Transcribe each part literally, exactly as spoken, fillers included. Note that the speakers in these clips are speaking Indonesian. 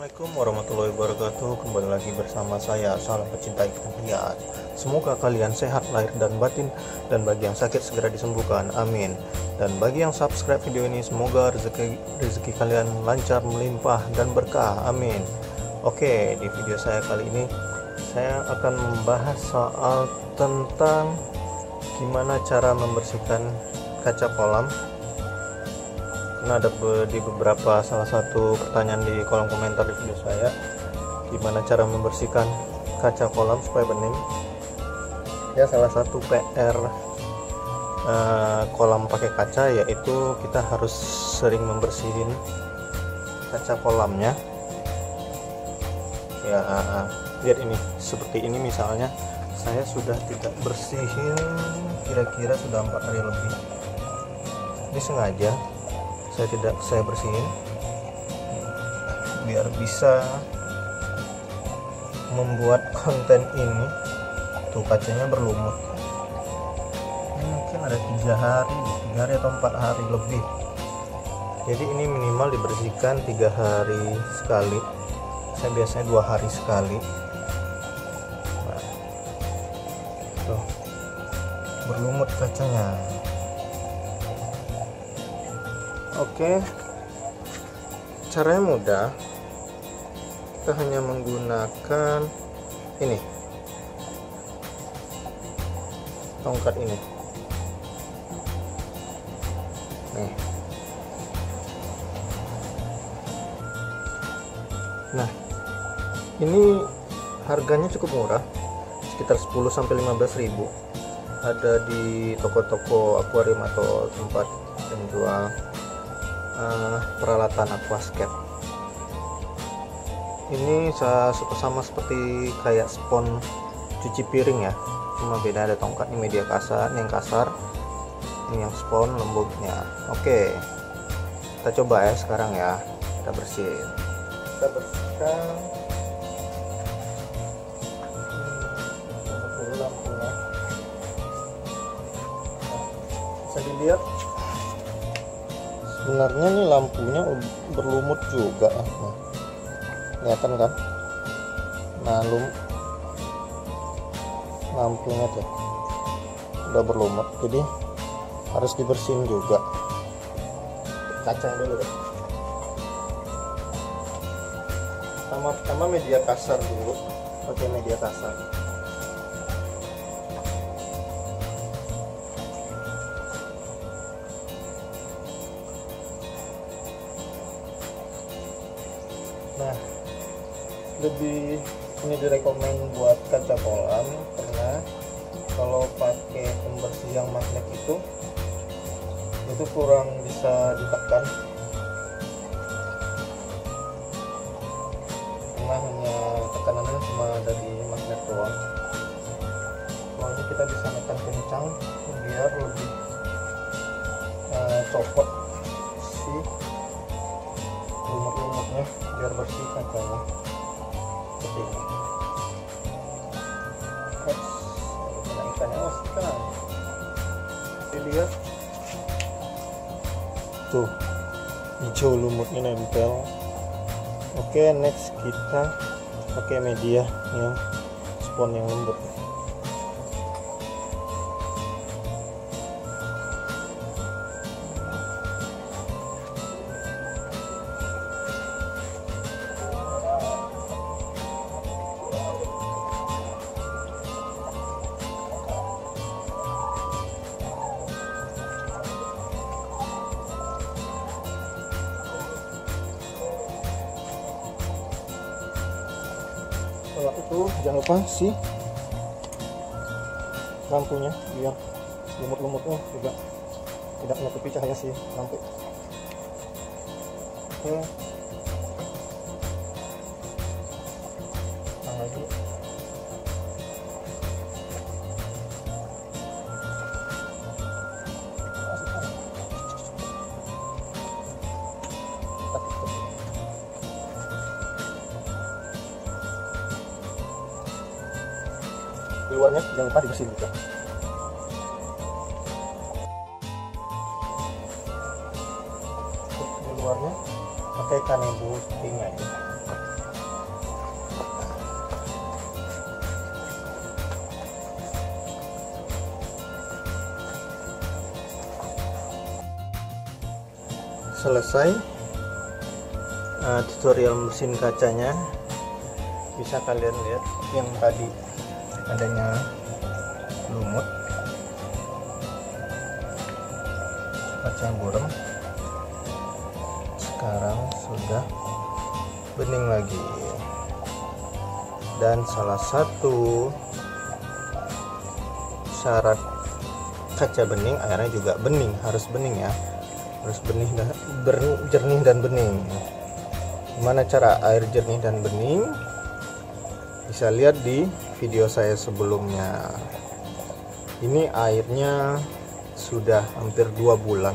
Assalamualaikum warahmatullahi wabarakatuh. Kembali lagi bersama saya, salam pecinta ikan hias. Semoga kalian sehat lahir dan batin, dan bagi yang sakit segera disembuhkan, amin. Dan bagi yang subscribe video ini, semoga rezeki, rezeki kalian lancar, melimpah, dan berkah, amin. Oke, di video saya kali ini saya akan membahas soal tentang gimana cara membersihkan kaca kolam. Karena ada di beberapa salah satu pertanyaan di kolom komentar di video saya, gimana cara membersihkan kaca kolam supaya bening. Ya, salah satu P R eh, kolam pakai kaca yaitu kita harus sering membersihin kaca kolamnya. Ya, lihat ini, seperti ini misalnya, saya sudah tidak bersihin kira-kira sudah empat hari lebih. Ini sengaja saya tidak saya bersihin biar bisa membuat konten ini. Tuh, kacanya berlumut. Ini mungkin ada tiga hari tiga hari atau empat hari lebih. Jadi ini minimal dibersihkan tiga hari sekali. Saya biasanya dua hari sekali. Nah, tuh berlumut kacanya. Oke, caranya mudah. Kita hanya menggunakan ini, tongkat ini. Nih. Nah, ini harganya cukup murah, sekitar sepuluh sampai lima belas ribu. Ada di toko-toko akuarium atau tempat yang jual Uh, peralatan aquascape. Ini sama seperti kayak spons cuci piring ya, cuma beda ada tongkat. Ini media kasar, ini yang kasar, ini yang spons lembutnya. Oke, kita coba ya sekarang ya. Kita bersihin, kita bersihkan lampunya. Bisa dilihat sebenarnya nih lampunya berlumut juga, nah, kelihatan kan? Nah, lum lampunya tuh udah berlumut, jadi harus dibersihin juga. Kaca dulu deh. Pertama-tama media kasar dulu, pakai media kasar. Nah, lebih ini direkomend buat kaca kolam karena kalau pakai pembersih yang magnet itu itu kurang bisa ditekan karena hanya tekanannya cuma dari magnet doang. Soalnya kita bisa menekan kencang biar lebih uh, copot si lumut-lumutnya biar bersih kacanya. Seperti ini. Ops, ada ikannya. Oh, sekarang dilihat tuh hijau lumutnya nempel. Oke, next kita pakai media yang spons yang lembut. Setelah itu jangan lupa si lampunya biar lumut-lumutnya juga tidak menutupi cahaya si lampu. Oke, nah, lagi luarnya jangan lupa dibersihin juga. Di luarnya pakai kanebo pink aja. selesai uh, tutorial mesin kacanya. Bisa kalian lihat yang tadi adanya lumut, kacanya buram, sekarang sudah bening lagi. Dan salah satu syarat kaca bening, airnya juga bening, harus bening ya, harus benih dan ber, jernih dan bening. Gimana cara air jernih dan bening? Bisa lihat di video saya sebelumnya. Ini airnya sudah hampir dua bulan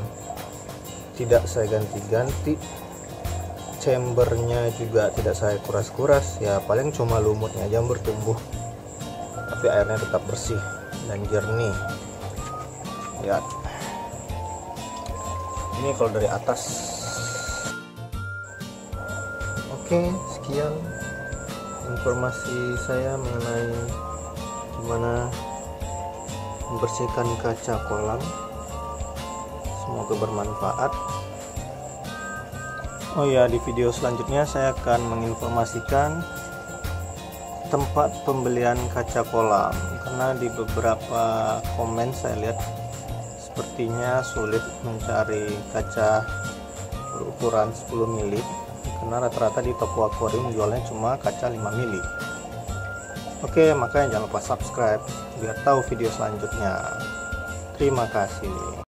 tidak saya ganti-ganti, chambernya juga tidak saya kuras-kuras ya, paling cuma lumutnya aja yang bertumbuh, tapi airnya tetap bersih dan jernih. Lihat ini kalau dari atas. Oke, sekian informasi saya mengenai gimana membersihkan kaca kolam. Semoga bermanfaat. Oh ya, di video selanjutnya saya akan menginformasikan tempat pembelian kaca kolam, karena di beberapa komen saya lihat sepertinya sulit mencari kaca berukuran sepuluh mili, karena rata-rata di toko akuarium jualnya cuma kaca lima mili. Oke, makanya jangan lupa subscribe biar tahu video selanjutnya. Terima kasih.